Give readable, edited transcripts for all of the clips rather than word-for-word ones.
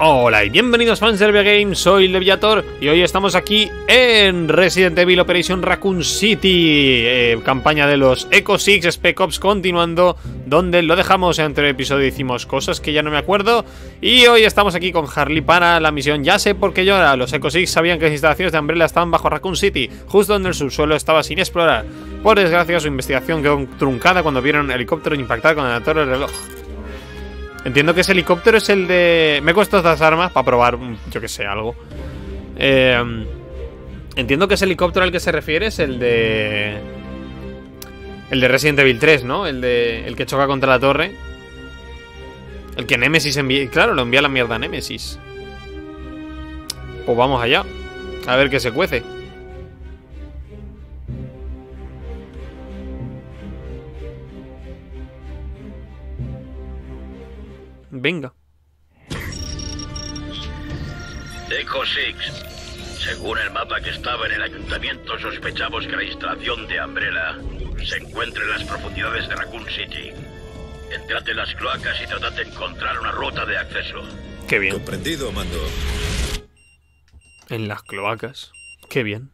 Hola y bienvenidos fans del videogame, soy Levillator y hoy estamos aquí en Resident Evil Operation Raccoon City, campaña de los Ecosix Spec Ops continuando, donde lo dejamos. Entre el episodio hicimos cosas que ya no me acuerdo y hoy estamos aquí con Harley para la misión Ya sé por qué llora. Los Ecosix sabían que las instalaciones de Umbrella estaban bajo Raccoon City, justo donde el subsuelo estaba sin explorar. Por desgracia, su investigación quedó truncada cuando vieron un helicóptero impactar con la torre del reloj. Entiendo que ese helicóptero es el de... Me he puesto estas armas para probar, yo que sé, algo. Entiendo que ese helicóptero al que se refiere es el de... El de Resident Evil 3, ¿no? El que choca contra la torre. El que Nemesis envía... Claro, lo envía a la mierda a Nemesis. Pues vamos allá. A ver qué se cuece. Venga. Eco-6. Según el mapa que estaba en el ayuntamiento, sospechamos que la instalación de Umbrella se encuentra en las profundidades de Raccoon City. Entrad en las cloacas y tratad de encontrar una ruta de acceso. Qué bien. Comprendido, mando. En las cloacas. Qué bien.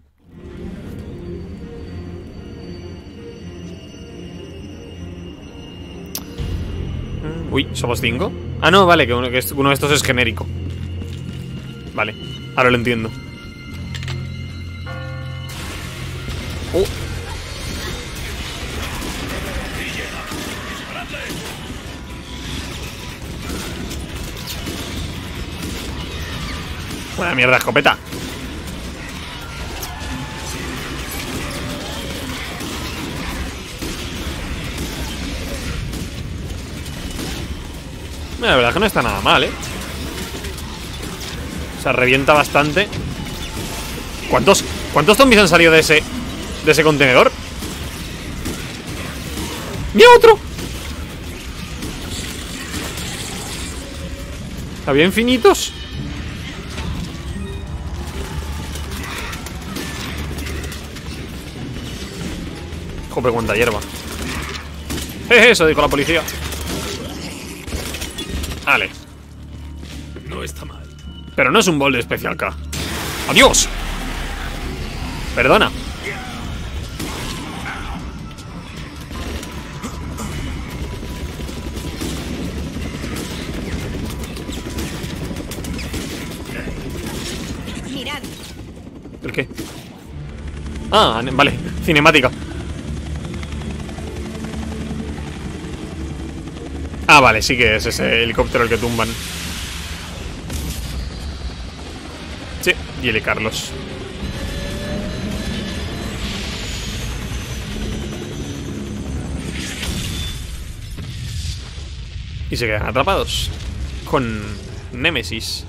Uy, ¿somos 5? Ah, no, vale, que uno de estos es genérico. Vale, ahora lo entiendo. Oh. Buena mierda, escopeta. La verdad es que no está nada mal, ¿eh? O sea, revienta bastante. ¿Cuántos zombies han salido de ese contenedor? ¡Mira otro! ¿Había infinitos? Joder, cuánta hierba. Eso dijo la policía. Vale. No está mal. Pero no es un bol de especial K. ¡Adiós! Perdona. Mirad. ¿Por qué? Ah, vale. Cinemática. Ah, vale, sí que es ese helicóptero el que tumban. Sí, y el de Carlos. Y se quedan atrapados con Némesis.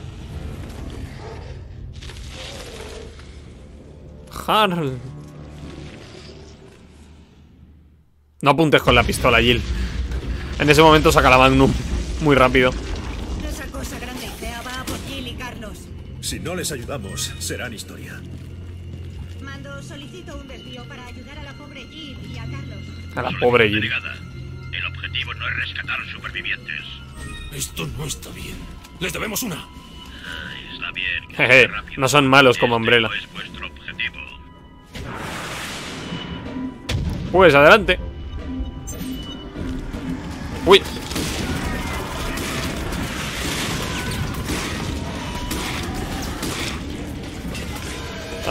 Harl. No apuntes con la pistola, Jill. En ese momento saca la Magnum muy rápido. Esa cosa grande fea va por Jill y Carlos. Si no les ayudamos, serán historia. Mando, solicito un desvío para ayudar a la pobre Jill y a Carlos. A la pobre Jill. El objetivo no es rescatar supervivientes. Esto no está bien. Les debemos una. Está bien. Jeje, no son malos como Umbrella. Es vuestro objetivo. Pues adelante. Uy.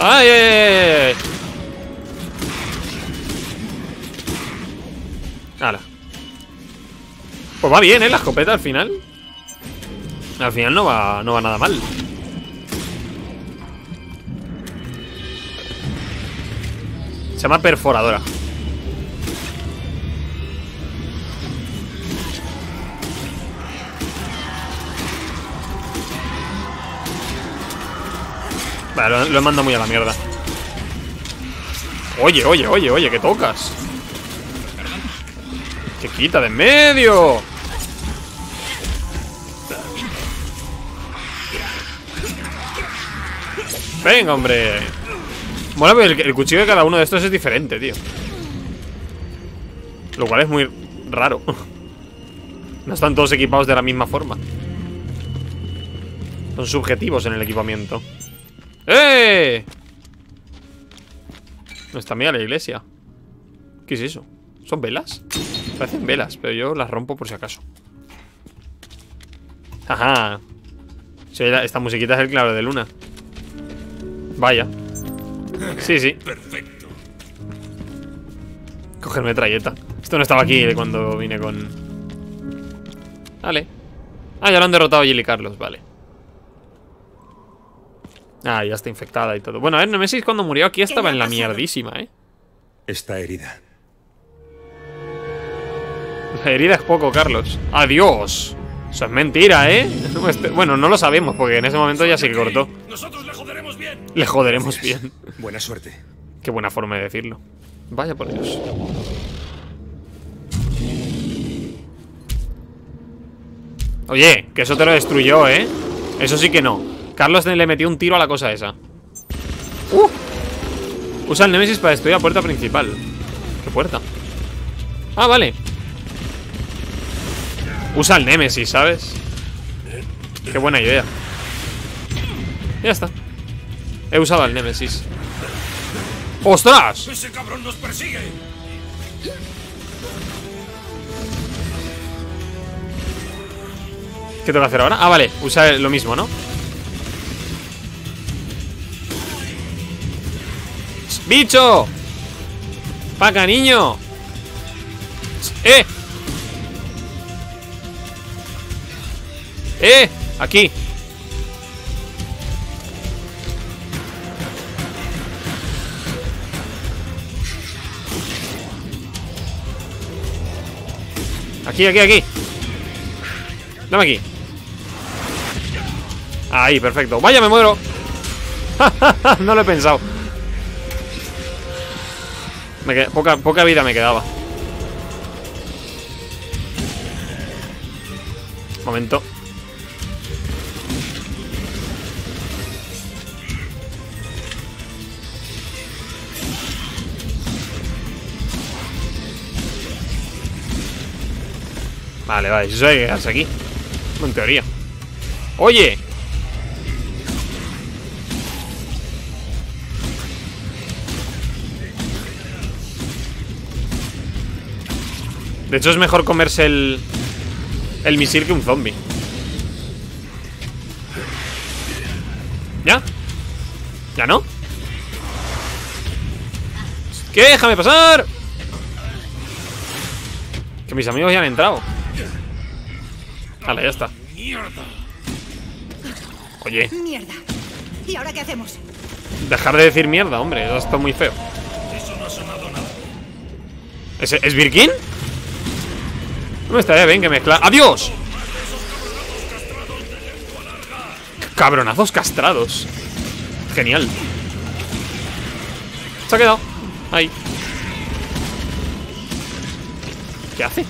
Ay, ay, ay. Ala. Pues va bien, ¿eh? La escopeta al final. Al final no va nada mal. Se llama perforadora. Vale, lo he mandado muy a la mierda. Oye, oye, oye, oye, ¿qué tocas? ¡Te quita de en medio! ¡Venga, hombre! Mola, pero el cuchillo de cada uno de estos es diferente, tío. Lo cual es muy raro. No están todos equipados de la misma forma. Son subjetivos en el equipamiento. ¡Eh! No está mía la iglesia. ¿Qué es eso? ¿Son velas? Parecen velas, pero yo las rompo por si acaso. Ajá. Esta musiquita es el claro de luna. Vaya. Sí, sí. Perfecto. Cogerme metralleta. Esto no estaba aquí cuando vine con... Vale. Ah, ya lo han derrotado Jill y Carlos, vale. Ah, ya está infectada y todo. Bueno, a ver, Nemesis cuando murió aquí estaba en la mierdísima, ¿eh? Está herida. La herida es poco, Carlos. ¡Adiós! Eso es mentira, ¿eh? Bueno, no lo sabemos, porque en ese momento ya se cortó. Nosotros le joderemos bien. Le joderemos bien. Buena suerte. Qué buena forma de decirlo. Vaya por Dios. Oye, que eso te lo destruyó, ¿eh? Eso sí que no. Carlos le metió un tiro a la cosa esa. Usa el Nemesis para destruir la puerta principal. ¿Qué puerta? Ah, vale. Usa el Nemesis, ¿sabes? Qué buena idea. Ya está. He usado al Nemesis. ¡Ostras! ¡Ese cabrón nos persigue! ¿Qué tengo que hacer ahora? Ah, vale. Usa lo mismo, ¿no? ¡Bicho! ¡Paca, niño! ¡Eh! ¡Eh! ¡Aquí! ¡Aquí, aquí, aquí! ¡Dame aquí! ¡Ahí, perfecto! ¡Vaya, me muero! No lo he pensado. Poca vida me quedaba. Momento. Vale, vale, eso hay que quedarse aquí. En teoría. ¡Oye! De hecho es mejor comerse el misil que un zombie. ¿Ya? ¿Ya no? ¿Qué? ¡Déjame pasar! Que mis amigos ya han entrado. Vale, ya está. Oye. Mierda. ¿Y ahora qué hacemos? Dejar de decir mierda, hombre. Eso está muy feo. Eso no ha sonado nada. ¿Es Birkin? No me estaría bien que mezclar. ¡Adiós! Cabronazos castrados. Genial. Se ha quedado. Ahí. ¿Qué hace?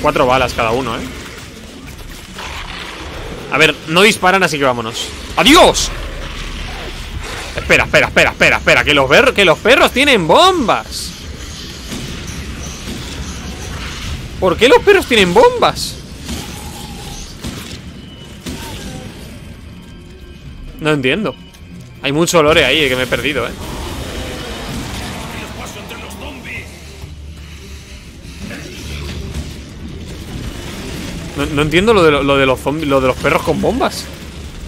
Cuatro balas cada uno, ¿eh? A ver, no disparan, así que vámonos. ¡Adiós! Espera, espera, espera, espera, espera. Que los perros tienen bombas. ¿Por qué los perros tienen bombas? No entiendo. Hay mucho lore ahí que me he perdido, ¿eh? No entiendo lo de los zombies, lo de los perros con bombas.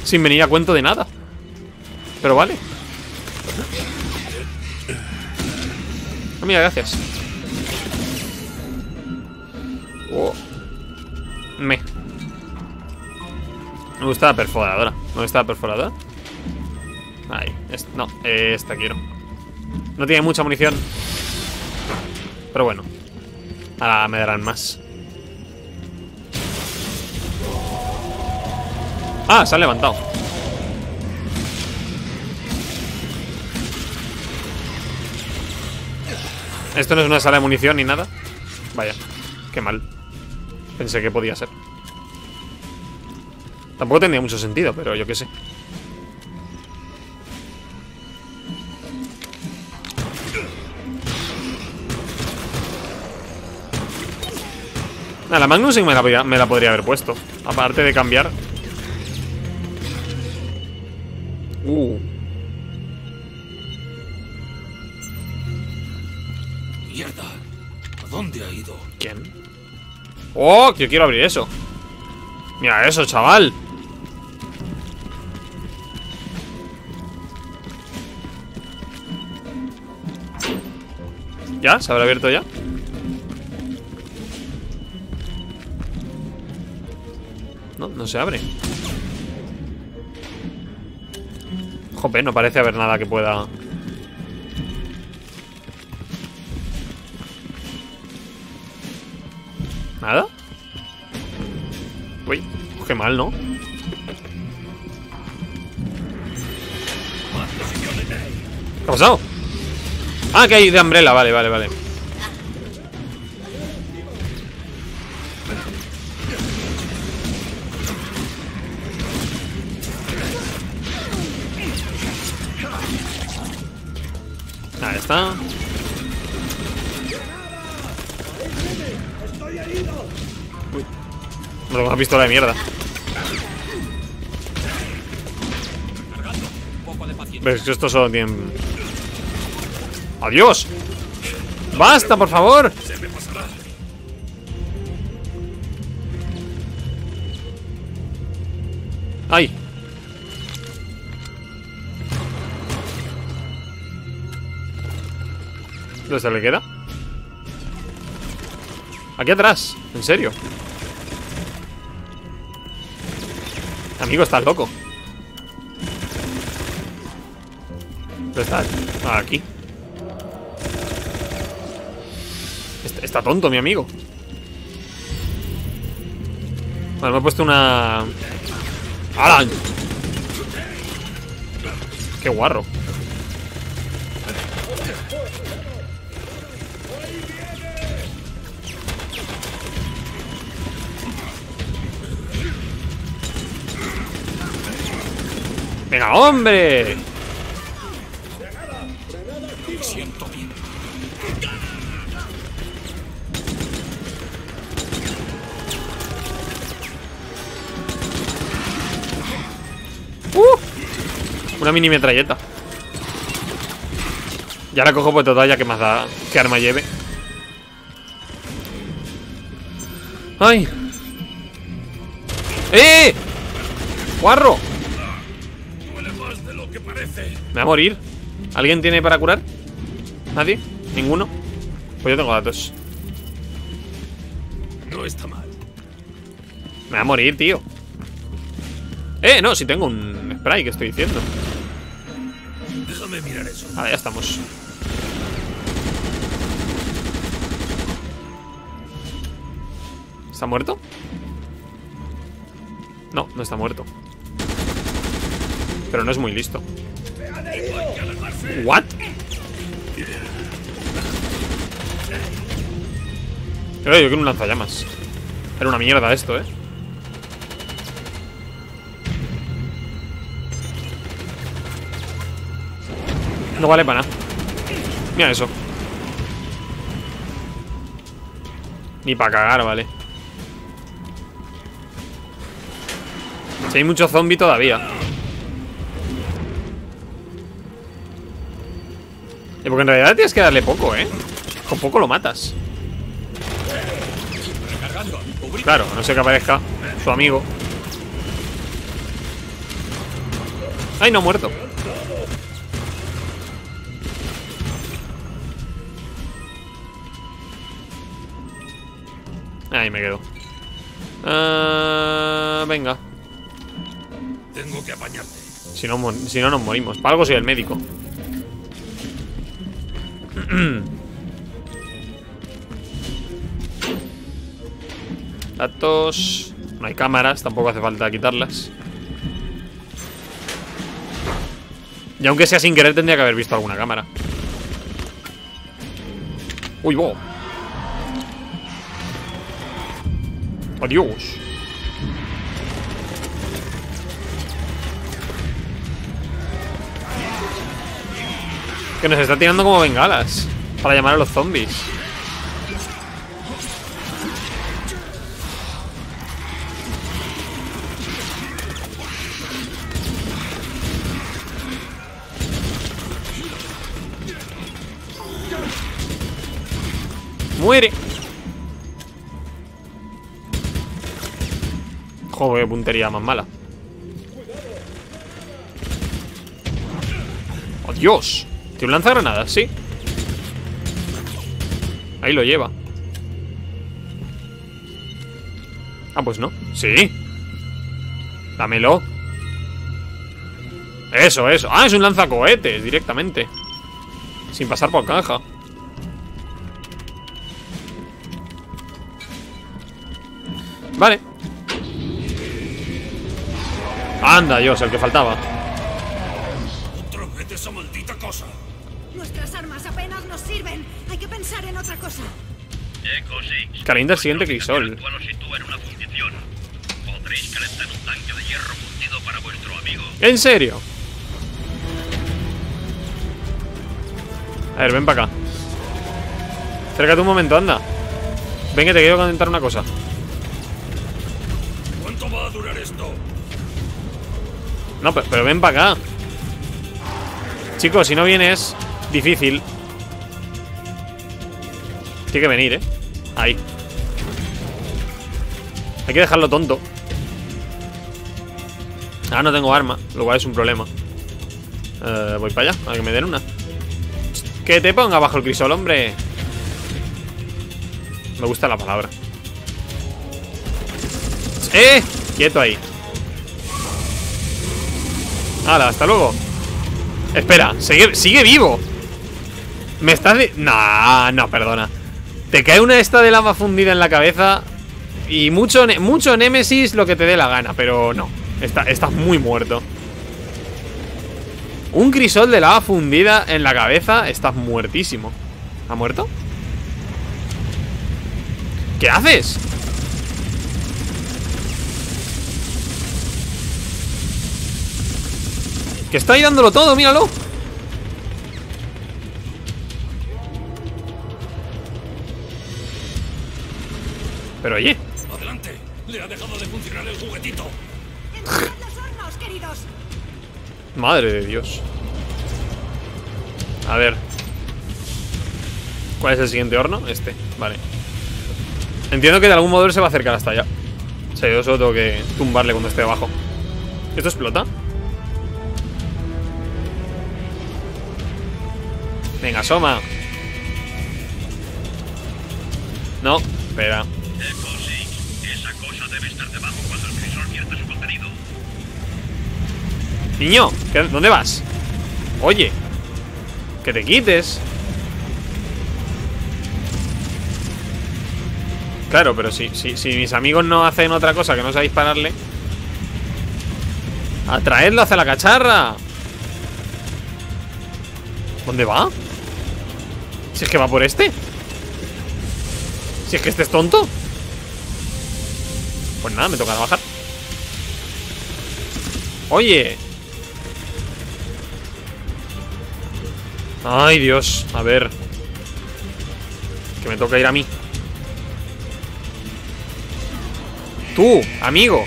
Sin venir a cuento de nada. Pero vale. Ah, mira, gracias. Oh. Me gusta la perforadora. ¿Dónde está la perforadora? Ahí. No, esta quiero. No tiene mucha munición. Pero bueno. Ahora me darán más. Ah, se han levantado. Esto no es una sala de munición ni nada. Vaya, qué mal. Pensé que podía ser. Tampoco tenía mucho sentido, pero yo qué sé. Nada, la Magnum sí que me la podría haber puesto. Aparte de cambiar. Mierda. ¿A dónde ha ido? ¿Quién? ¡Oh! Yo quiero abrir eso. Mira eso, chaval. ¿Ya? ¿Se habrá abierto ya? No, no se abre. Jope, no parece haber nada que pueda... ¿Nada? Uy, qué mal, ¿no? ¿Qué ha pasado? Ah, que hay de Umbrella, vale, vale, vale. Ahí está. Uy. Bueno, una pistola de mierda. Pero es que esto solo tiene... ¡Adiós! ¡Basta, por favor! ¡Ay! ¿Dónde se le queda? Aquí atrás, en serio. Amigo, estás loco. ¿Dónde estás? Aquí. Está tonto, mi amigo. Vale, me he puesto una... ¡Hala! ¡Qué guarro! ¡Venga, hombre! Una mini metralleta. Ya la cojo por total, ya que más da que arma lleve. ¡Ay! ¡Eh! ¡Guarro! Duele más de lo que parece. Me va a morir. ¿Alguien tiene para curar? ¿Nadie? ¿Ninguno? Pues yo tengo datos. No está mal. Me va a morir, tío. No, si tengo un spray, ¿qué estoy diciendo? Déjame mirar eso. Vale, ya estamos. ¿Está muerto? No, no está muerto. Pero no es muy listo. ¿What? Yo quiero un lanzallamas. Era una mierda esto, ¿eh? No vale para nada. Mira eso. Ni para cagar, vale. Si hay mucho zombie todavía. Porque en realidad tienes que darle poco, ¿eh? Con poco lo matas. Claro, a no ser que aparezca su amigo. Ay, no, muerto. Ahí me quedo. Venga. Tengo que apañarte. Si no nos morimos. Para algo soy el médico. Datos. No hay cámaras, tampoco hace falta quitarlas. Y aunque sea sin querer, tendría que haber visto alguna cámara. Uy, wow. Adiós. Que nos está tirando como bengalas. Para llamar a los zombies. muere. Joder, puntería más mala. ¡Oh, Dios! Tiene un lanzagranadas, sí. Ahí lo lleva. Ah, pues no. Sí. Dámelo. Eso, eso. Ah, es un lanzacohetes directamente. Sin pasar por caja. Vale. Anda, Dios, el que faltaba. Otra vez esa maldita cosa. Nuestras armas apenas nos sirven. Hay que pensar en otra cosa. Ecosix. Calienta el siguiente crisol. Podréis calentar un tanque de hierro fundido para vuestro amigo. ¿En serio? A ver, ven para acá. Acércate un momento, anda. Ven que te quiero calentar una cosa. ¿Cuánto va a durar esto? No, pero ven para acá. Chicos, si no vienes, difícil. Tiene que venir, ¿eh? Ahí. Hay que dejarlo tonto. Ahora no tengo arma, lo cual es un problema. Voy para allá, a que me den una. Que te ponga bajo el crisol, hombre. Me gusta la palabra. ¡Eh! Quieto ahí. Hala, hasta luego. Espera, sigue vivo. Me estás... No, perdona. Te cae una esta de lava fundida en la cabeza. Y mucho Némesis, lo que te dé la gana. Pero no, estás muy muerto. Un crisol de lava fundida en la cabeza. Estás muertísimo. ¿Ha muerto? ¿Qué haces? Que está ahí dándolo todo, míralo. Pero oye. Adelante. Le ha dejado de funcionar el juguetito. Encended los hornos, queridos. Madre de Dios. A ver. ¿Cuál es el siguiente horno? Este, vale. Entiendo que de algún modo se va a acercar hasta allá. O sea, yo solo tengo que tumbarle cuando esté abajo. ¿Esto explota? Venga, asoma. No, espera. Esa cosa debe estar debajo cuando el crisol pierde su contenido. Niño, ¿dónde vas? Oye, que te quites. Claro, pero si mis amigos no hacen otra cosa que no sea dispararle. ¡Atraedlo hacia la cacharra! ¿Dónde va? Si es que va por este. Si es que este es tonto. Pues nada, me toca bajar. Oye. Ay, Dios. A ver. Que me toca ir a mí. Tú, amigo.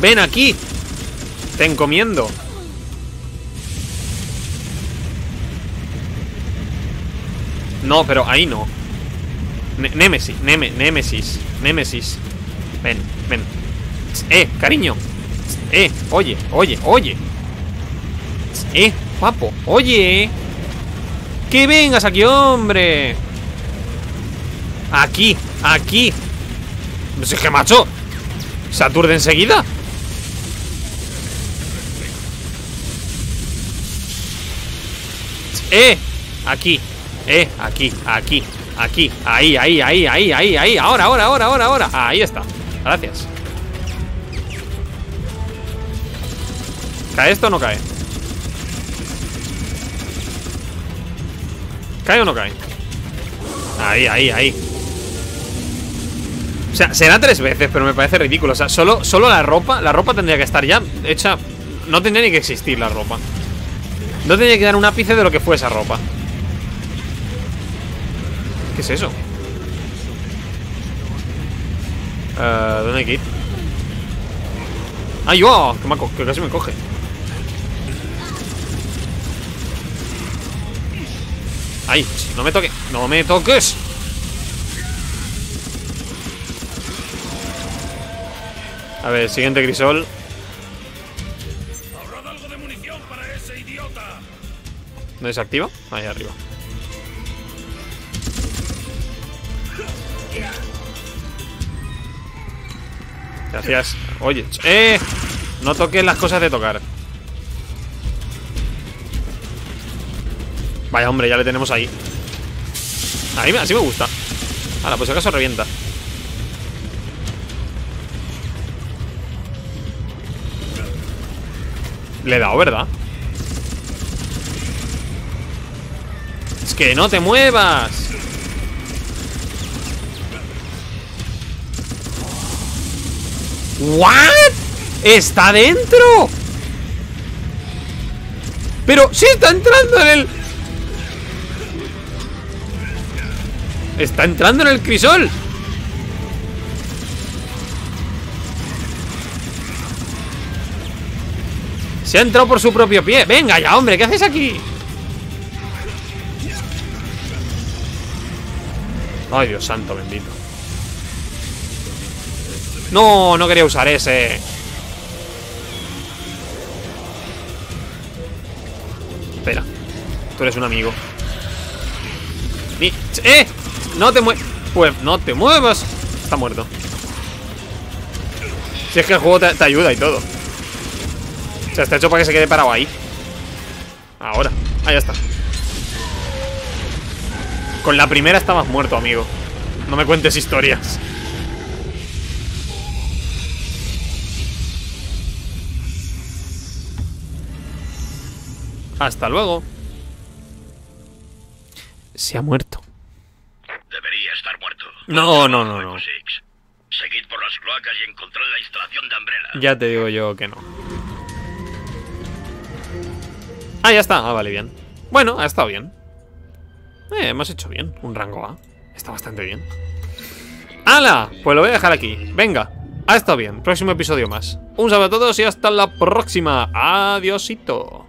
Ven aquí. Te encomiendo. No, pero ahí no. Némesis. Ven. Cariño. Oye. Guapo. Oye. Que vengas aquí, hombre. Aquí. Pues es que, macho, se aturde enseguida. Aquí. Aquí. Ahí. Ahora. Ahí está. Gracias. ¿Cae esto o no cae? ¿Cae o no cae? Ahí. O sea, será 3 veces, pero me parece ridículo. O sea, solo la ropa tendría que estar ya hecha. No tendría ni que existir la ropa. No tendría que dar un ápice de lo que fue esa ropa. ¿Qué es eso? ¿Dónde hay que ir? ¡Ay, oh! Que casi me coge. ¡Ay! ¡No me toques! ¡No me toques! A ver, siguiente crisol. Ahorrad algo de munición para ese idiota. ¿No es activa? Ahí arriba. Gracias. Oye, no toques las cosas de tocar. Vaya, hombre, ya le tenemos ahí. Ahí así me gusta. Ahora, pues acaso revienta. Le he dado, ¿verdad? Es que no te muevas. ¿What? ¡Está dentro! Pero sí está entrando en el... ¡Está entrando en el crisol! Se ha entrado por su propio pie. ¡Venga ya, hombre! ¿Qué haces aquí? ¡Ay, Dios santo bendito! ¡No! No quería usar ese. Espera. Tú eres un amigo. ¡Eh! No te muevas. Pues no te muevas. Está muerto. Si es que el juego te ayuda y todo. O sea, está hecho para que se quede parado ahí. Ahora. Ah, ya está. Con la primera estabas muerto, amigo. No me cuentes historias. Hasta luego. Se ha muerto. Debería estar muerto. No. Seguid por las cloacas y encontrad la instalación de Umbrella. Ya te digo yo que no. Ah, ya está. Ah, vale, bien. Bueno, ha estado bien. Hemos hecho bien. Un rango A. Está bastante bien. ¡Hala! Pues lo voy a dejar aquí. Venga. Ha estado bien. Próximo episodio más. Un saludo a todos y hasta la próxima. Adiósito.